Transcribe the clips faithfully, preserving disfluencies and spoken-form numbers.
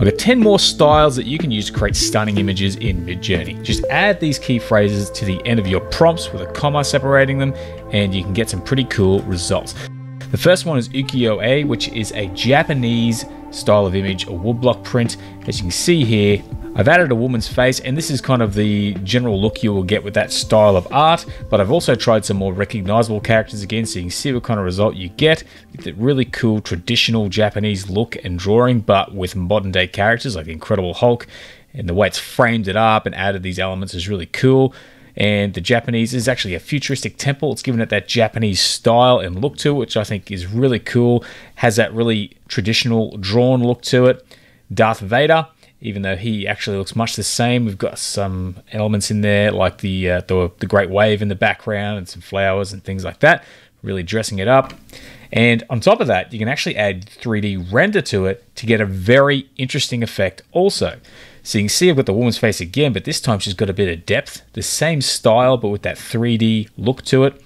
I've got ten more styles that you can use to create stunning images in Midjourney. Just add these key phrases to the end of your prompts with a comma separating them, and you can get some pretty cool results. The first one is ukiyo-e, which is a Japanese style of image or woodblock print. As you can see here, I've added a woman's face, and this is kind of the general look you will get with that style of art, but I've also tried some more recognizable characters again, so you can see what kind of result you get. It's a really cool traditional Japanese look and drawing, but with modern day characters like Incredible Hulk, and the way it's framed it up and added these elements is really cool. And the Japanese is actually a futuristic temple. It's given it that Japanese style and look to it, which I think is really cool. Has that really traditional drawn look to it. Darth Vader, even though he actually looks much the same, we've got some elements in there like the uh, the, the great wave in the background and some flowers and things like that, really dressing it up. And on top of that, you can actually add three D render to it to get a very interesting effect also. So you can see I've got the woman's face again, but this time she's got a bit of depth. The same style, but with that three D look to it.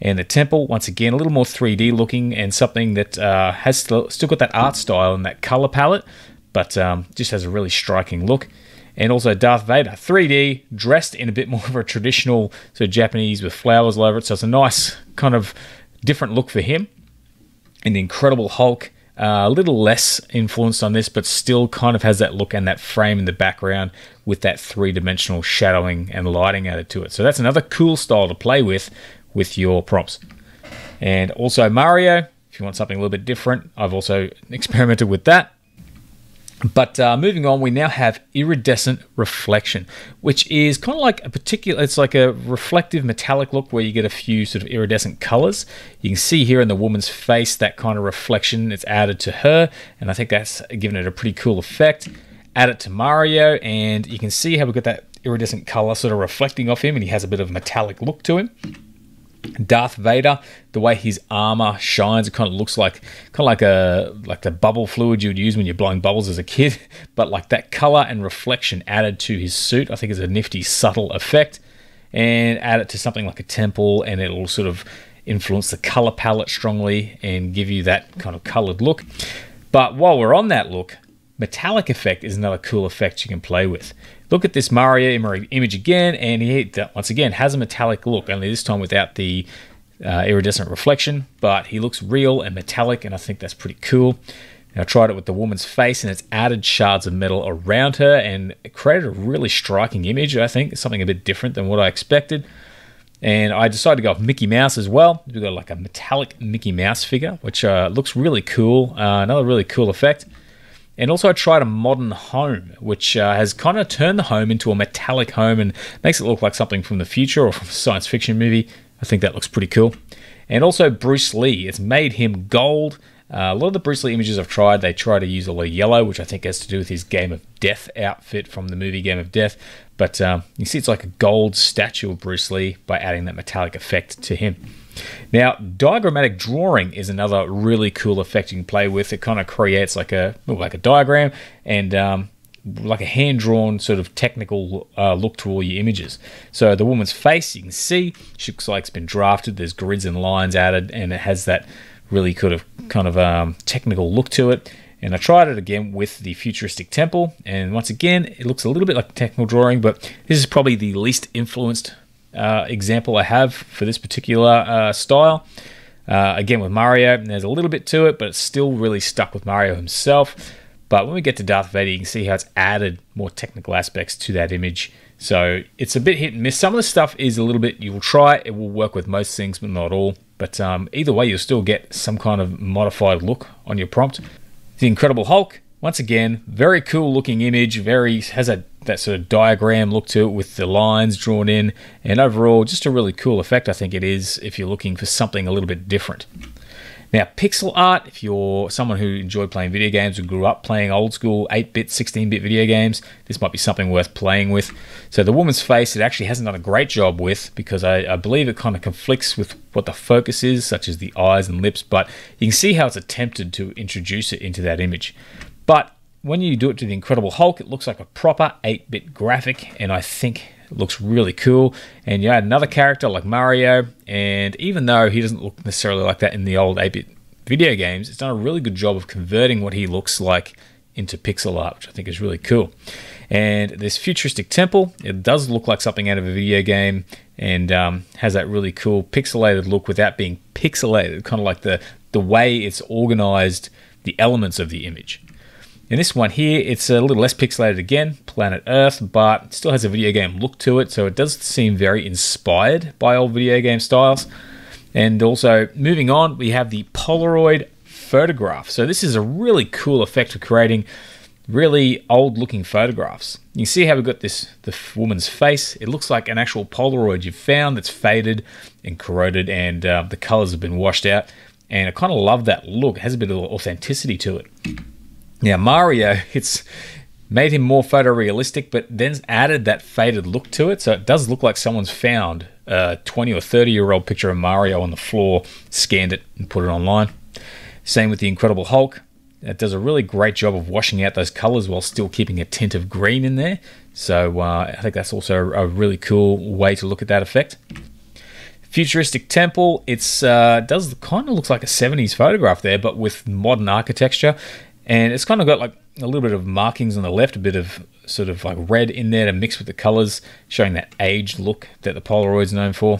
And the temple, once again, a little more three D looking and something that uh, has still, still got that art style and that color palette, but um, just has a really striking look. And also Darth Vader, three D, dressed in a bit more of a traditional, so Japanese with flowers all over it. So it's a nice kind of different look for him. And the Incredible Hulk, Uh, a little less influenced on this, but still kind of has that look and that frame in the background with that three-dimensional shadowing and lighting added to it. So that's another cool style to play with with your prompts. And also Mario, if you want something a little bit different, I've also experimented with that. But uh, moving on, we now have iridescent reflection, which is kind of like a particular, it's like a reflective metallic look where you get a few sort of iridescent colors. You can see here in the woman's face, that kind of reflection that's added to her. And I think that's given it a pretty cool effect. Add it to Mario and you can see how we've got that iridescent color sort of reflecting off him, and he has a bit of a metallic look to him. Darth Vader, the way his armor shines, it kind of looks like kind of like a like the bubble fluid you'd use when you're blowing bubbles as a kid, but like that color and reflection added to his suit, I think is a nifty subtle effect. And add it to something like a temple, and it'll sort of influence the color palette strongly and give you that kind of colored look. But while we're on that look, metallic effect is another cool effect you can play with. Look at this Mario image again, and he once again has a metallic look, only this time without the uh, iridescent reflection, but he looks real and metallic, and I think that's pretty cool. And I tried it with the woman's face, and it's added shards of metal around her, and it created a really striking image, I think, something a bit different than what I expected. And I decided to go with Mickey Mouse as well. We've got like a metallic Mickey Mouse figure, which uh, looks really cool, uh, another really cool effect. And also I tried a modern home, which uh, has kind of turned the home into a metallic home and makes it look like something from the future or from a science fiction movie. I think that looks pretty cool. And also Bruce Lee, it's made him gold. Uh, a lot of the Bruce Lee images I've tried, they try to use a lot of yellow, which I think has to do with his Game of Death outfit from the movie Game of Death. But um, you see it's like a gold statue of Bruce Lee by adding that metallic effect to him. Now, diagrammatic drawing is another really cool effect you can play with. It kind of creates like a like a diagram and um, like a hand-drawn sort of technical uh, look to all your images. So the woman's face, you can see, she looks like it's been drafted. There's grids and lines added, and it has that really kind of, kind of um, technical look to it. And I tried it again with the futuristic temple. And once again, it looks a little bit like technical drawing, but this is probably the least influenced Uh, example I have for this particular uh, style. Uh, again with Mario, there's a little bit to it, but it's still really stuck with Mario himself. But when we get to Darth Vader, you can see how it's added more technical aspects to that image. So it's a bit hit and miss. Some of the stuff is a little bit, you will try, it will work with most things, but not all. But um, either way, you'll still get some kind of modified look on your prompt. The Incredible Hulk, once again, very cool looking image, very has a that sort of diagram look to it with the lines drawn in, and overall just a really cool effect I think it is if you're looking for something a little bit different. Now pixel art, if you're someone who enjoyed playing video games or grew up playing old school eight bit, sixteen bit video games, this might be something worth playing with. So the woman's face, it actually hasn't done a great job with because I, I believe it kind of conflicts with what the focus is, such as the eyes and lips, but you can see how it's attempted to introduce it into that image. But when you do it to the Incredible Hulk, it looks like a proper eight bit graphic, and I think it looks really cool. And you add another character like Mario, and even though he doesn't look necessarily like that in the old eight bit video games, it's done a really good job of converting what he looks like into pixel art, which I think is really cool. And this futuristic temple, it does look like something out of a video game, and um, has that really cool pixelated look without being pixelated, kind of like the, the way it's organized, the elements of the image. And this one here, it's a little less pixelated again, Planet Earth, but it still has a video game look to it, so it does seem very inspired by old video game styles. And also, moving on, we have the Polaroid photograph. So this is a really cool effect for creating really old-looking photographs. You can see how we've got this, the woman's face. It looks like an actual Polaroid you've found that's faded and corroded, and uh, the colors have been washed out. And I kind of love that look. It has a bit of authenticity to it. Now, Mario, it's made him more photorealistic, but then added that faded look to it. So it does look like someone's found a twenty or thirty year old picture of Mario on the floor, scanned it, and put it online. Same with the Incredible Hulk. It does a really great job of washing out those colors while still keeping a tint of green in there. So uh, I think that's also a really cool way to look at that effect. Futuristic temple. It's uh, does kind of looks like a seventies photograph there, but with modern architecture. And it's kind of got like a little bit of markings on the left, a bit of sort of like red in there to mix with the colors, showing that aged look that the Polaroid's known for.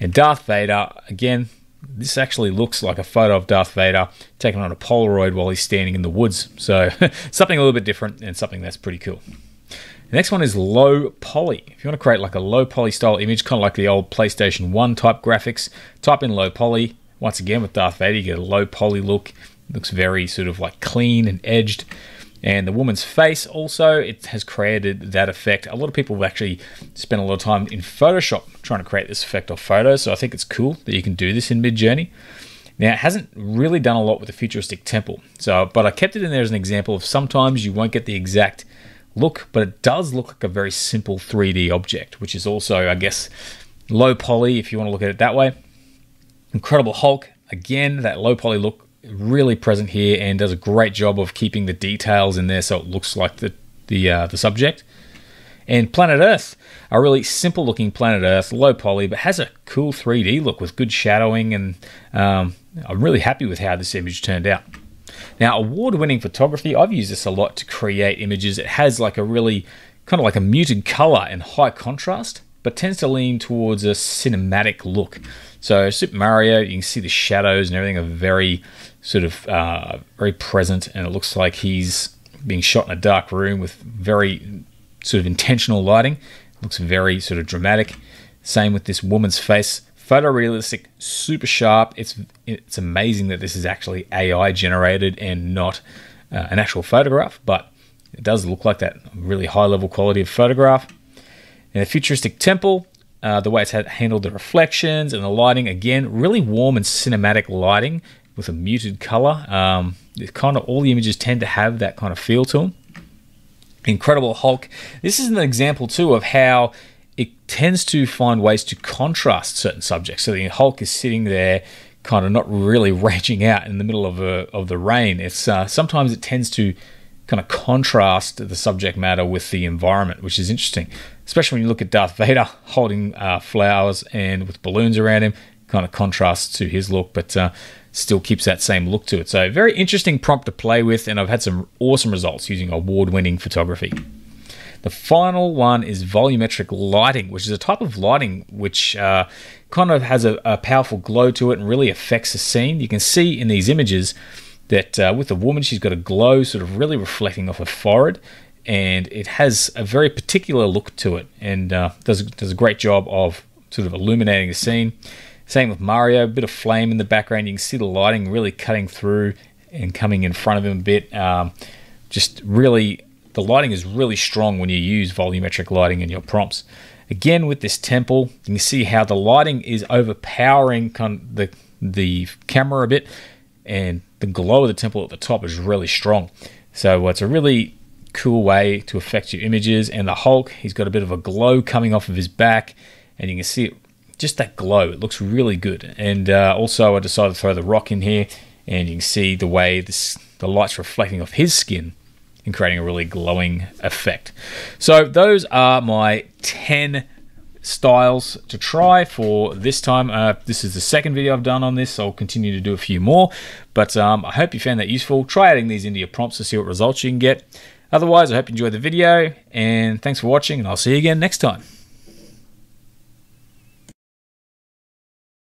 And Darth Vader, again, this actually looks like a photo of Darth Vader taken on a Polaroid while he's standing in the woods. So something a little bit different and something that's pretty cool. The next one is low poly. If you want to create like a low poly style image, kind of like the old PlayStation one type graphics, type in low poly. Once again, with Darth Vader, you get a low poly look. Looks very sort of like clean and edged. And the woman's face also, it has created that effect. A lot of people have actually spent a lot of time in Photoshop trying to create this effect of photos, so I think it's cool that you can do this in Midjourney. Now, it hasn't really done a lot with the futuristic temple, so but I kept it in there as an example of sometimes you won't get the exact look, but it does look like a very simple three D object, which is also, I guess, low poly if you want to look at it that way. Incredible Hulk, again, that low poly look really present here, and does a great job of keeping the details in there so it looks like the the uh, the subject. And Planet Earth, a really simple looking Planet Earth, low poly, but has a cool three D look with good shadowing, and um, I'm really happy with how this image turned out. Now, award-winning photography, I've used this a lot to create images. It has like a really kind of like a muted color and high contrast, but tends to lean towards a cinematic look. So Super Mario, you can see the shadows and everything are very sort of uh, very present, and it looks like he's being shot in a dark room with very sort of intentional lighting. It looks very sort of dramatic. Same with this woman's face, photorealistic, super sharp. It's it's amazing that this is actually A I generated and not uh, an actual photograph, but it does look like that really high level quality of photograph. And the futuristic temple, uh, the way it's had handled the reflections and the lighting, again, really warm and cinematic lighting with a muted color. Um, it kind of all the images tend to have that kind of feel to them. Incredible Hulk. This is an example too of how it tends to find ways to contrast certain subjects. So the Hulk is sitting there, kind of not really raging out in the middle of a, of the rain. It's uh, sometimes it tends to kind of contrast the subject matter with the environment, which is interesting, especially when you look at Darth Vader holding uh, flowers and with balloons around him. Kind of contrasts to his look, but uh, still keeps that same look to it. So very interesting prompt to play with, and I've had some awesome results using award-winning photography. The final one is volumetric lighting, which is a type of lighting which uh, kind of has a, a powerful glow to it and really affects the scene. You can see in these images that uh, with the woman, she's got a glow sort of really reflecting off her forehead, and it has a very particular look to it, and uh, does, does a great job of sort of illuminating the scene. Same with Mario, a bit of flame in the background. You can see the lighting really cutting through and coming in front of him a bit. Um, just really, the lighting is really strong when you use volumetric lighting in your prompts. Again, with this temple, you can see how the lighting is overpowering kind of the, the camera a bit, and the glow of the temple at the top is really strong. So it's a really cool way to affect your images. And the Hulk, he's got a bit of a glow coming off of his back, and you can see it. Just that glow, it looks really good. And uh, also I decided to throw the rock in here, and you can see the way this, the light's reflecting off his skin and creating a really glowing effect. So those are my ten styles to try for this time. Uh, this is the second video I've done on this, so I'll continue to do a few more. But um, I hope you found that useful. Try adding these into your prompts to see what results you can get. Otherwise, I hope you enjoyed the video, and thanks for watching, and I'll see you again next time.